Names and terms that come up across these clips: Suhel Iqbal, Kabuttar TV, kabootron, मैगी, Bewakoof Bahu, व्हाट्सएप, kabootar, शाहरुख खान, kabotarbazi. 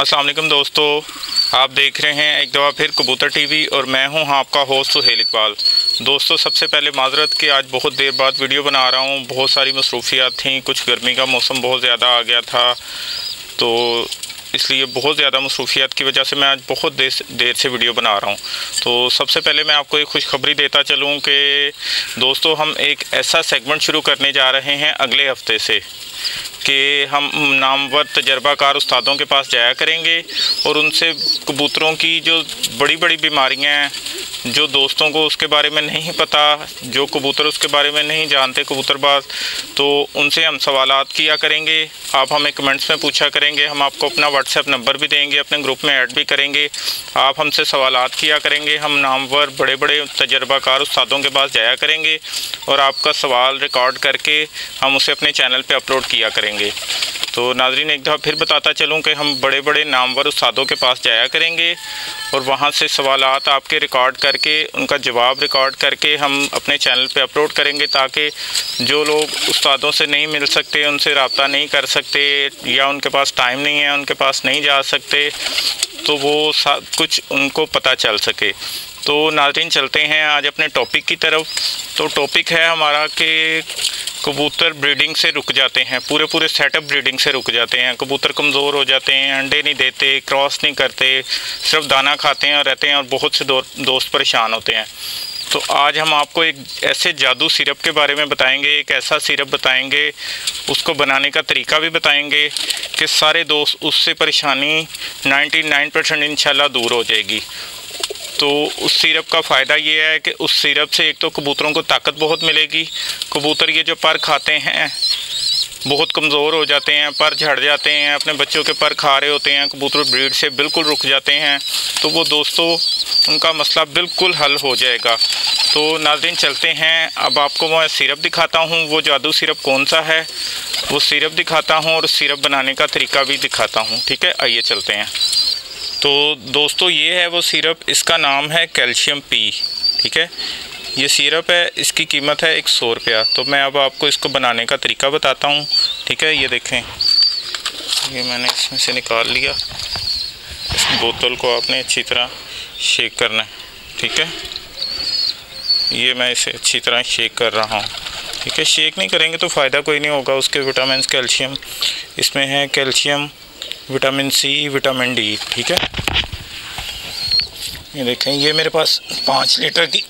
अस्सलाम वालेकुम दोस्तों, आप देख रहे हैं एक दफ़ा फिर कबूतर टीवी और मैं हूं आपका होस्ट सुहेल इकबाल। दोस्तों सबसे पहले माजरत कि आज बहुत देर बाद वीडियो बना रहा हूं, बहुत सारी मसरूफियात थी, कुछ गर्मी का मौसम बहुत ज़्यादा आ गया था तो इसलिए बहुत ज़्यादा मसरूफियात की वजह से मैं आज बहुत देर से वीडियो बना रहा हूँ। तो सबसे पहले मैं आपको एक खुशखबरी देता चलूँ कि दोस्तों हम एक ऐसा सेगमेंट शुरू करने जा रहे हैं अगले हफ्ते से कि हम नामवर तजर्बाकार उस्तादों के पास जाया करेंगे और उनसे कबूतरों की जो बड़ी बड़ी बीमारियाँ हैं, जो दोस्तों को उसके बारे में नहीं पता, जो कबूतर उसके बारे में नहीं जानते कबूतरबाज, तो उनसे हम सवालात किया करेंगे। आप हमें कमेंट्स में पूछा करेंगे, हम आपको अपना व्हाट्सएप नंबर भी देंगे, अपने ग्रुप में ऐड भी करेंगे, आप हमसे सवालात किया करेंगे। हम नामवर बड़े बड़े तजर्बाकार उस्तादों के पास जाया करेंगे और आपका सवाल रिकॉर्ड करके हम उसे अपने चैनल पर अपलोड किया करेंगे। तो नाजरीन एक दफ़ा फिर बताता चलूँ कि हम बड़े बड़े नामवर उस्तादों के पास जाया करेंगे और वहाँ से सवालात आपके रिकॉर्ड करके, उनका जवाब रिकॉर्ड करके हम अपने चैनल पे अपलोड करेंगे, ताकि जो लोग उस्तादों से नहीं मिल सकते, उनसे रब्ता नहीं कर सकते या उनके पास टाइम नहीं है, उनके पास नहीं जा सकते, तो वो कुछ उनको पता चल सके। तो नाजरीन चलते हैं आज अपने टॉपिक की तरफ। तो टॉपिक है हमारा कि कबूतर ब्रीडिंग से रुक जाते हैं, पूरे सेटअप ब्रीडिंग से रुक जाते हैं, कबूतर कमज़ोर हो जाते हैं, अंडे नहीं देते, क्रॉस नहीं करते, सिर्फ दाना खाते हैं और रहते हैं और बहुत से दोस्त परेशान होते हैं। तो आज हम आपको एक ऐसे जादू सिरप के बारे में बताएंगे, एक ऐसा सिरप बताएंगे, उसको बनाने का तरीका भी बताएंगे कि सारे दोस्त उससे परेशानी 99% इंशाल्लाह दूर हो जाएगी। तो उस सिरप का फ़ायदा ये है कि उस सिरप से एक तो कबूतरों को ताकत बहुत मिलेगी, कबूतर ये जो पर खाते हैं बहुत कमज़ोर हो जाते हैं, पर झड़ जाते हैं, अपने बच्चों के पर खा रहे होते हैं, कबूतर ब्रीड से बिल्कुल रुक जाते हैं, तो वो दोस्तों उनका मसला बिल्कुल हल हो जाएगा। तो नाज़रीन चलते हैं, अब आपको मैं सिरप दिखाता हूँ, वो जादू सिरप कौन सा है वो सिरप दिखाता हूँ और सिरप बनाने का तरीका भी दिखाता हूँ, ठीक है? आइए चलते हैं। तो दोस्तों ये है वो सिरप, इसका नाम है कैल्शियम पी, ठीक है? ये सिरप है, इसकी कीमत है 100 रुपया। तो मैं अब आपको इसको बनाने का तरीका बताता हूँ, ठीक है? ये देखें, ये मैंने इसमें से निकाल लिया, इस बोतल को आपने अच्छी तरह शेक करना है, ठीक है? ये मैं इसे अच्छी तरह शेक कर रहा हूँ, ठीक है? शेक नहीं करेंगे तो फ़ायदा कोई नहीं होगा, उसके विटामिन कैल्शियम इसमें है, calcium, vitamin C, vitamin D, ठीक है? ये देखें, ये मेरे पास 5 लीटर की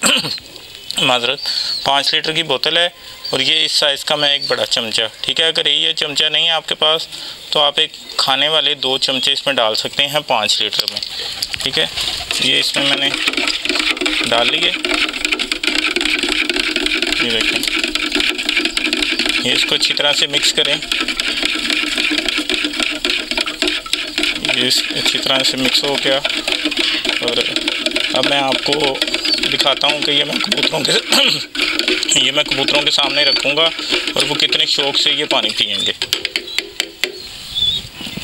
माजरत 5 लीटर की बोतल है और ये इस साइज़ का मैं एक बड़ा चमचा, ठीक है? अगर ये चमचा नहीं है आपके पास तो आप एक खाने वाले 2 चमचे इसमें डाल सकते हैं 5 लीटर में, ठीक है? ये इसमें मैंने डाल लिए, ये देखें, ये इसको अच्छी तरह से मिक्स करें, अच्छी तरह से मिक्स हो गया। और अब मैं आपको दिखाता हूँ कि ये मैं कबूतरों के सामने रखूँगा और वो कितने शौक़ से ये पानी पिएंगे।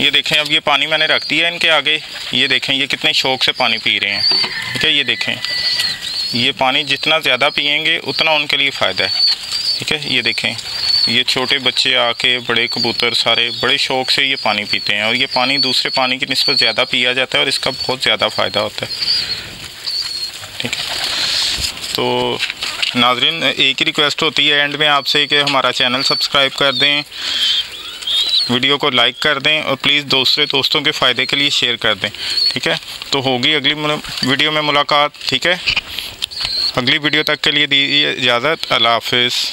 ये देखें, अब ये पानी मैंने रख दिया इनके आगे, ये देखें ये कितने शौक़ से पानी पी रहे हैं, ठीक है? ये देखें, ये पानी जितना ज़्यादा पिएंगे उतना उनके लिए फ़ायदा है, ठीक है? ये देखें, ये छोटे बच्चे आके बड़े कबूतर सारे बड़े शौक़ से ये पानी पीते हैं और ये पानी दूसरे पानी की निस्बत ज़्यादा पिया जाता है और इसका बहुत ज़्यादा फ़ायदा होता है, ठीक है? तो नाजरीन एक ही रिक्वेस्ट होती है एंड में आपसे कि हमारा चैनल सब्सक्राइब कर दें, वीडियो को लाइक कर दें और प्लीज़ दूसरे दोस्तों के फ़ायदे के लिए शेयर कर दें, ठीक है? तो होगी अगली वीडियो में मुलाकात, ठीक है? अगली वीडियो तक के लिए दीजिए इजाज़त, अल्लाह हाफिज़।